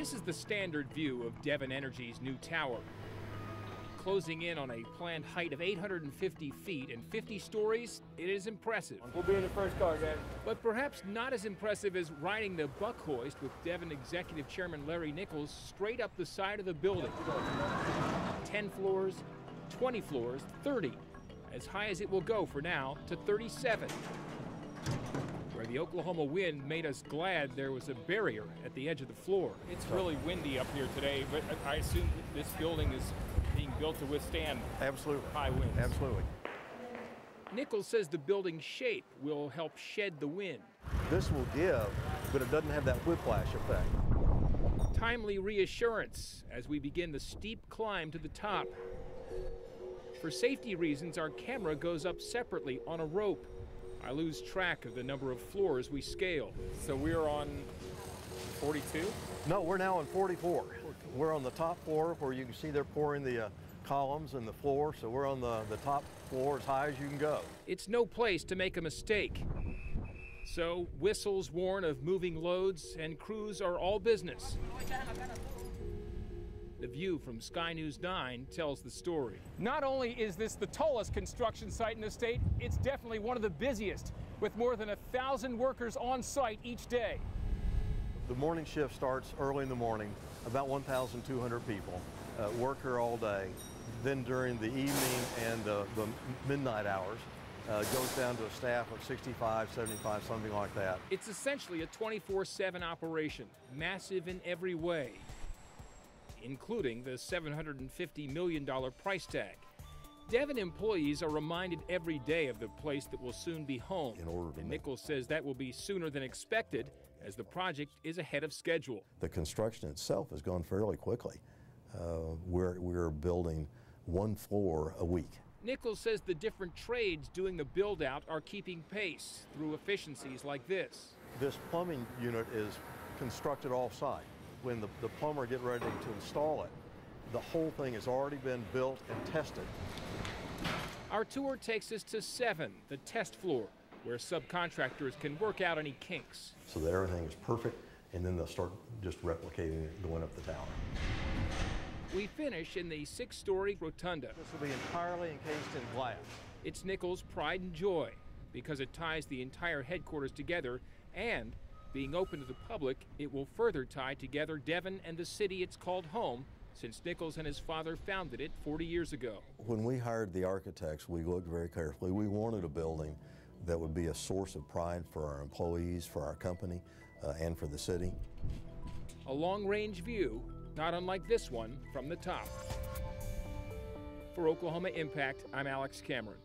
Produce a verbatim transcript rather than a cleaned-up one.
This is the standard view of Devon Energy's new tower, closing in on a planned height of eight hundred fifty feet and fifty stories. It is impressive. We'll be in the first car, guys. But perhaps not as impressive as riding the buck hoist with Devon Executive Chairman Larry Nichols straight up the side of the building. ten floors, twenty floors, thirty, as high as it will go for now, to thirty-seven. Where the Oklahoma wind made us glad there was a barrier at the edge of the floor. It's really windy up here today, but I assume this building is being built to withstand absolutely high winds. Absolutely. Nichols says the building's shape will help shed the wind. This will give, but it doesn't have that whiplash effect. Timely reassurance as we begin the steep climb to the top. For safety reasons, our camera goes up separately on a rope. I lose track of the number of floors we scale. So we are on forty-two? No, we're now on forty-four. We're on the top floor where you can see they're pouring the uh, columns and the floor, so we're on the, the top floor as high as you can go. It's no place to make a mistake. So whistles warn of moving loads and crews are all business. The view from Sky News nine tells the story. Not only is this the tallest construction site in the state, it's definitely one of the busiest, with more than a thousand workers on site each day. The morning shift starts early in the morning, about one thousand two hundred people uh, work here all day. Then during the evening and uh, the midnight hours, uh, goes down to a staff of sixty-five, seventy-five, something like that. It's essentially a twenty-four seven operation, massive in every way, including the seven hundred fifty million dollars price tag. Devon employees are reminded every day of the place that will soon be home. In order to and Nichols says that will be sooner than expected, as the project is ahead of schedule. The construction itself has gone fairly quickly. Uh, we're, we're building one floor a week. Nichols says the different trades doing the build-out are keeping pace through efficiencies like this. This plumbing unit is constructed off-site. When the, the plumber gets ready to install it, the whole thing has already been built and tested. Our tour takes us to seven, the test floor, where subcontractors can work out any kinks. So that everything is perfect, and then they'll start just replicating it going up the tower. We finish in the six-story rotunda. This will be entirely encased in glass. It's Nichols' pride and joy, because it ties the entire headquarters together, and being open to the public, it will further tie together Devon and the city it's called home, since Nichols and his father founded it forty years ago. When we hired the architects, we looked very carefully. We wanted a building that would be a source of pride for our employees, for our company, uh, and for the city. A long-range view, not unlike this one, from the top. For Oklahoma Impact, I'm Alex Cameron.